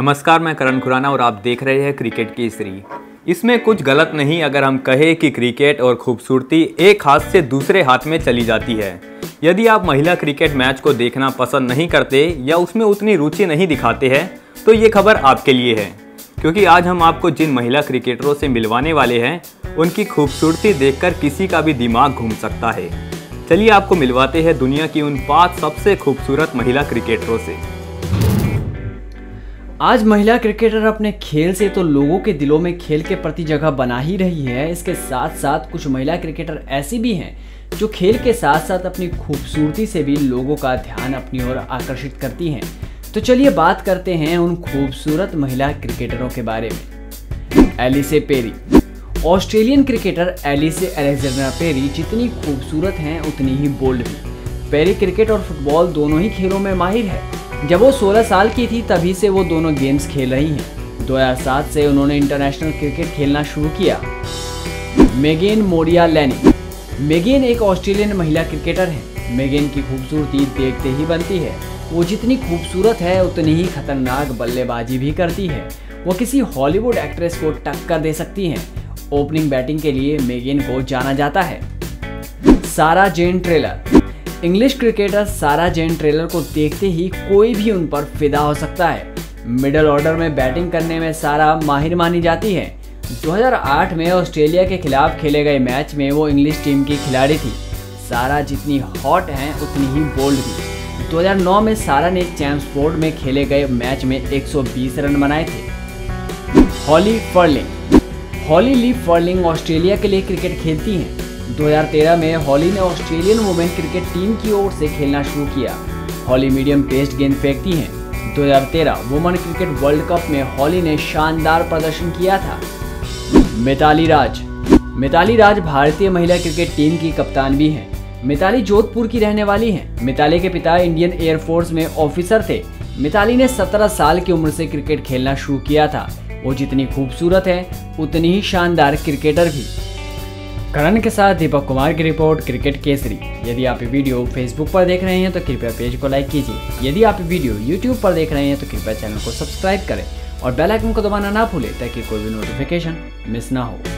नमस्कार, मैं करण खुराना और आप देख रहे हैं क्रिकेट केसरी। इसमें कुछ गलत नहीं अगर हम कहें कि क्रिकेट और खूबसूरती एक हाथ से दूसरे हाथ में चली जाती है। यदि आप महिला क्रिकेट मैच को देखना पसंद नहीं करते या उसमें उतनी रुचि नहीं दिखाते हैं तो ये खबर आपके लिए है, क्योंकि आज हम आपको जिन महिला क्रिकेटरों से मिलवाने वाले हैं उनकी खूबसूरती देखकर किसी का भी दिमाग घूम सकता है। चलिए आपको मिलवाते हैं दुनिया की उन 5 सबसे खूबसूरत महिला क्रिकेटरों से। आज महिला क्रिकेटर अपने खेल से तो लोगों के दिलों में खेल के प्रति जगह बना ही रही है, इसके साथ साथ कुछ महिला क्रिकेटर ऐसी भी हैं जो खेल के साथ साथ अपनी खूबसूरती से भी लोगों का ध्यान अपनी ओर आकर्षित करती हैं। तो चलिए बात करते हैं उन खूबसूरत महिला क्रिकेटरों के बारे में। Ellyse Perry. Australian cricketer Alexandra Perry जितनी खूबसूरत हैं उतनी ही बोल्ड भी। पेरी क्रिकेट और फुटबॉल दोनों ही खेलों में माहिर है। जब वो 16 साल की थी तभी से वो दोनों गेम्स खेल रही हैं। 2007 से उन्होंने इंटरनेशनल क्रिकेट खेलना शुरू किया। Megan Moira Lanning. मेगन एक ऑस्ट्रेलियन महिला क्रिकेटर है। मेगन की खूबसूरती देखते ही बनती है। वो जितनी खूबसूरत है उतनी ही खतरनाक बल्लेबाजी भी करती है। वो किसी हॉलीवुड एक्ट्रेस को टक्कर दे सकती हैं। ओपनिंग बैटिंग के लिए मेगन को जाना जाता है। सारा जेन ट्रेलर। इंग्लिश क्रिकेटर सारा जेन ट्रेलर को देखते ही कोई भी उन पर फिदा हो सकता है। मिडल ऑर्डर में बैटिंग करने में सारा माहिर मानी जाती है। 2008 में ऑस्ट्रेलिया के खिलाफ खेले गए मैच में वो इंग्लिश टीम की खिलाड़ी थी। सारा जितनी हॉट हैं उतनी ही बोल्ड भी। 2009 में सारा ने चैम्सफोर्ड में खेले गए मैच में 120 रन बनाए थे। हॉली ली फर्लिंग ऑस्ट्रेलिया के लिए क्रिकेट खेलती हैं। 2013 में हॉली ने ऑस्ट्रेलियन वुमेन क्रिकेट टीम की ओर से खेलना शुरू किया। हॉली मीडियम पेस गेंद फेंकती हैं। 2013 वुमेन क्रिकेट वर्ल्ड कप में हॉली ने शानदार प्रदर्शन किया था। मिताली राज। मिताली राज भारतीय महिला क्रिकेट टीम की कप्तान भी हैं। मिताली जोधपुर की रहने वाली हैं। मिताली के पिता इंडियन एयरफोर्स में ऑफिसर थे। मिताली ने 17 साल की उम्र से क्रिकेट खेलना शुरू किया था। वो जितनी खूबसूरत है उतनी ही शानदार क्रिकेटर भी। करण के साथ दीपक कुमार की रिपोर्ट, क्रिकेट केसरी। यदि आप ये वीडियो फेसबुक पर देख रहे हैं तो कृपया पेज को लाइक कीजिए। यदि आप ये वीडियो यूट्यूब पर देख रहे हैं तो कृपया चैनल को सब्सक्राइब करें और बेल आइकन को दबाना ना भूलें ताकि कोई भी नोटिफिकेशन मिस ना हो।